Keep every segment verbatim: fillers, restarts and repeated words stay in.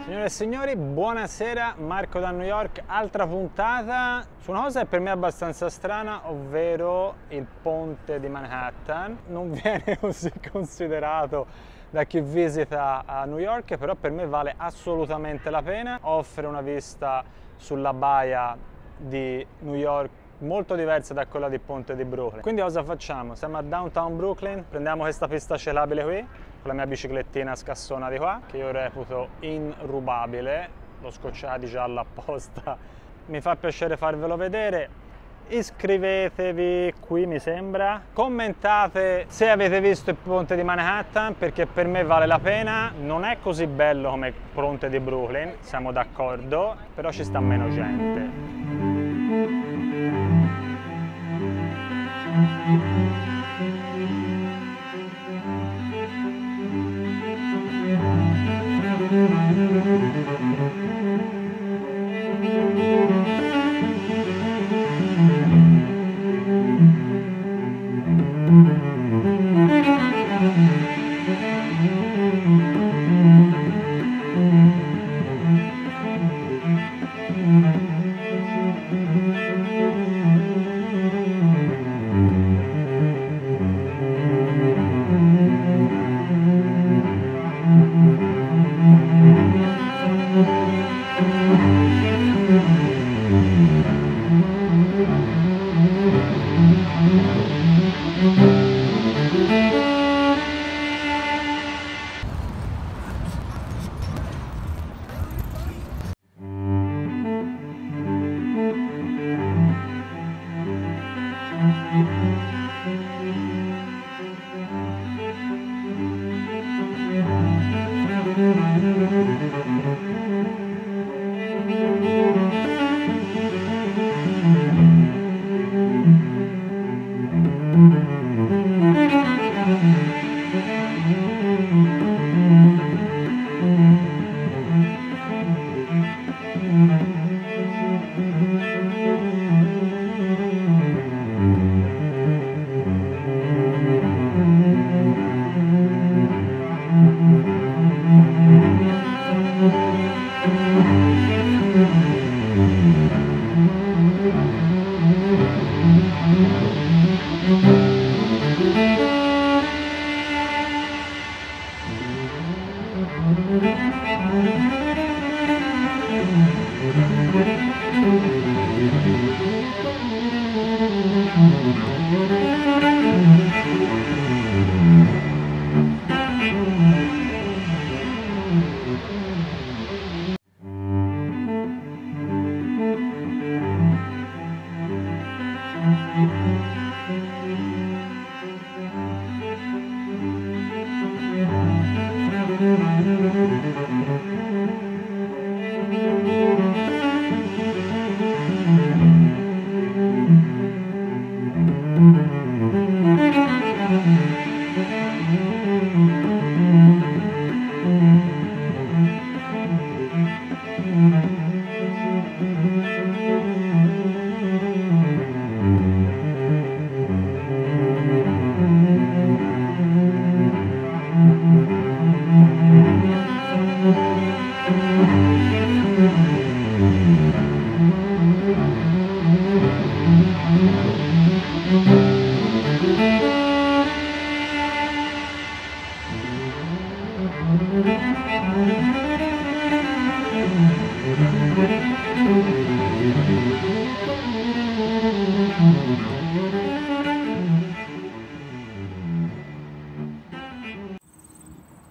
Signore e signori, buonasera, Marco da New York, altra puntata su una cosa che per me è abbastanza strana, ovvero il ponte di Manhattan. Non viene così considerato da chi visita a New York, però per me vale assolutamente la pena. Offre una vista sulla baia di New York molto diversa da quella di Ponte di Brooklyn. Quindi cosa facciamo? Siamo a downtown Brooklyn, prendiamo questa pista celabile qui, con la mia biciclettina scassona di qua, che io reputo inrubabile, l'ho scocciata di giallo apposta. Mi fa piacere farvelo vedere. Iscrivetevi qui, mi sembra, commentate se avete visto il ponte di Manhattan, perché per me vale la pena. Non è così bello come il ponte di Brooklyn, siamo d'accordo, però ci sta meno gente.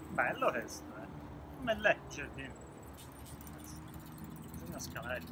Bello questo, eh? Come leggerti? Bisogna scavalcare.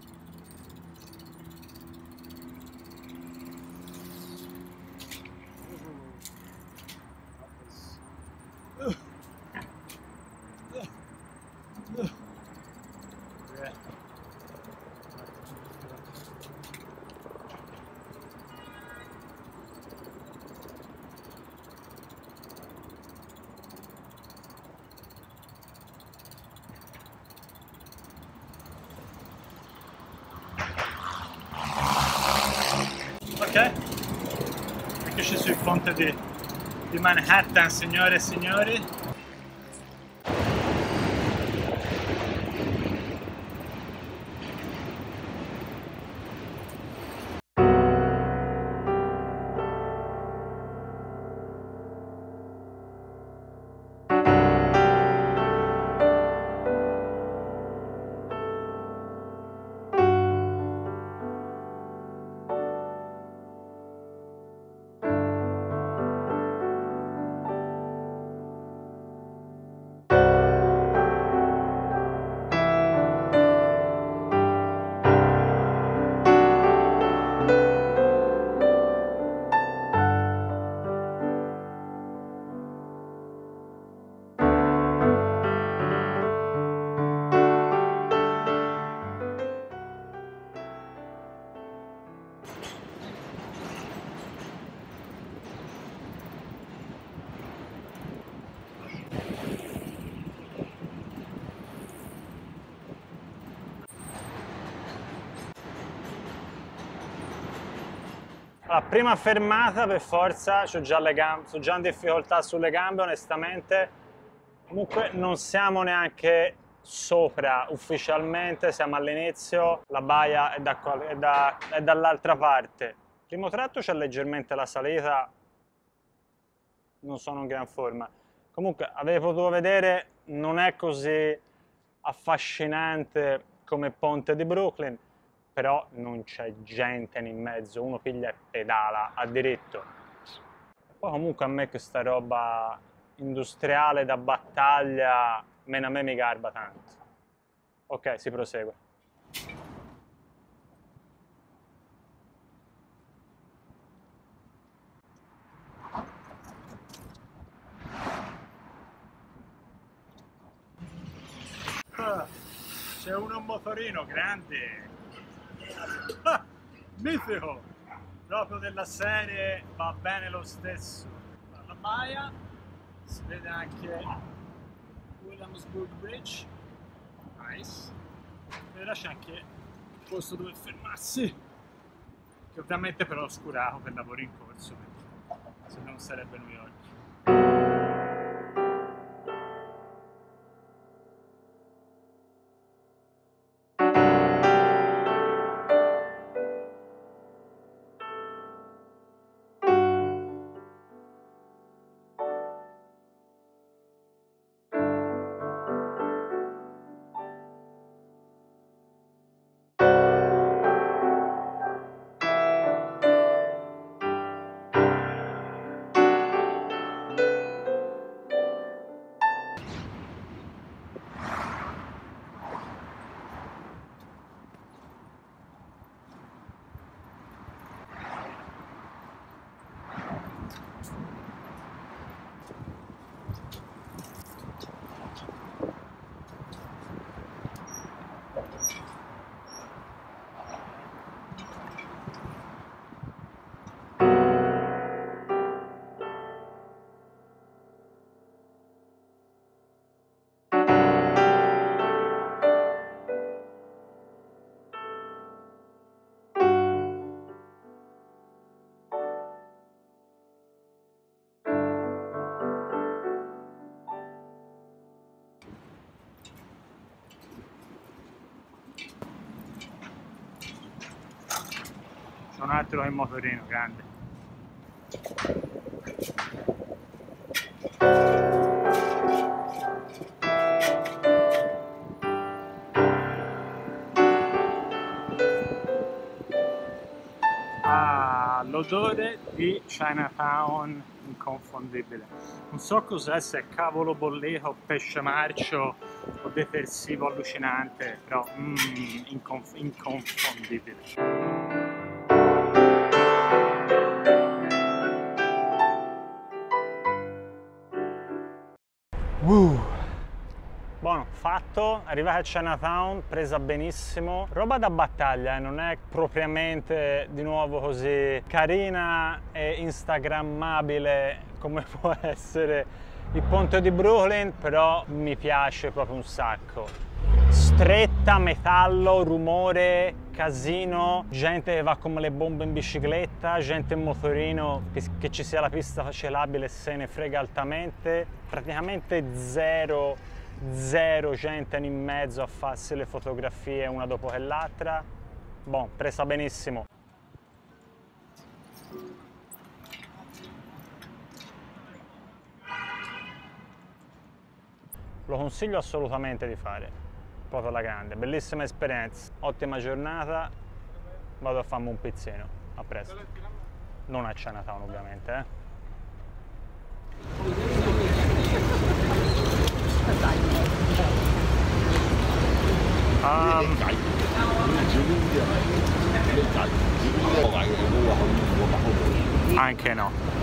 Eccoci sul ponte di di Manhattan, signore e signori. La prima fermata per forza, ho già le gambe, sono già in difficoltà sulle gambe onestamente. Comunque non siamo neanche sopra ufficialmente, siamo all'inizio, la baia è, da, è, da, è dall'altra parte. Primo tratto c'è leggermente la salita, non sono in gran forma. Comunque avete potuto vedere, non è così affascinante come il ponte di Brooklyn. Però non c'è gente in mezzo, uno piglia e pedala a diritto. Poi comunque a me questa roba industriale da battaglia, meno a me mi garba tanto. Ok, si prosegue. Ah, c'è uno motorino grande. Ah, mitico, proprio della serie, va bene lo stesso. La baia, si vede anche Williamsburg Bridge, nice. E là c'è anche il posto dove fermarsi, che ovviamente però è oscurato per lavori in corso, perché se non sarebbe New York. C'è un altro in motorino grande. Ah, l'odore di Chinatown inconfondibile. Non so cos'è, se è cavolo bollito o pesce marcio o detersivo allucinante, però mm, inconf inconfondibile. Uh. Buono, fatto, arrivata a Chinatown, presa benissimo. Roba da battaglia, eh? Non è propriamente di nuovo così carina e instagrammabile come può essere il ponte di Brooklyn, però mi piace proprio un sacco. Stretto. città metallo, rumore, casino, gente che va come le bombe in bicicletta, gente in motorino che, che ci sia la pista facilabile se ne frega altamente, praticamente zero, zero gente in mezzo a farsi le fotografie una dopo che l'altra. Boh, presa benissimo. Lo consiglio assolutamente di fare, proprio alla grande, bellissima esperienza, ottima giornata, vado a farmi un pizzino, a presto, non a Chinatown ovviamente. Eh. Um, anche no.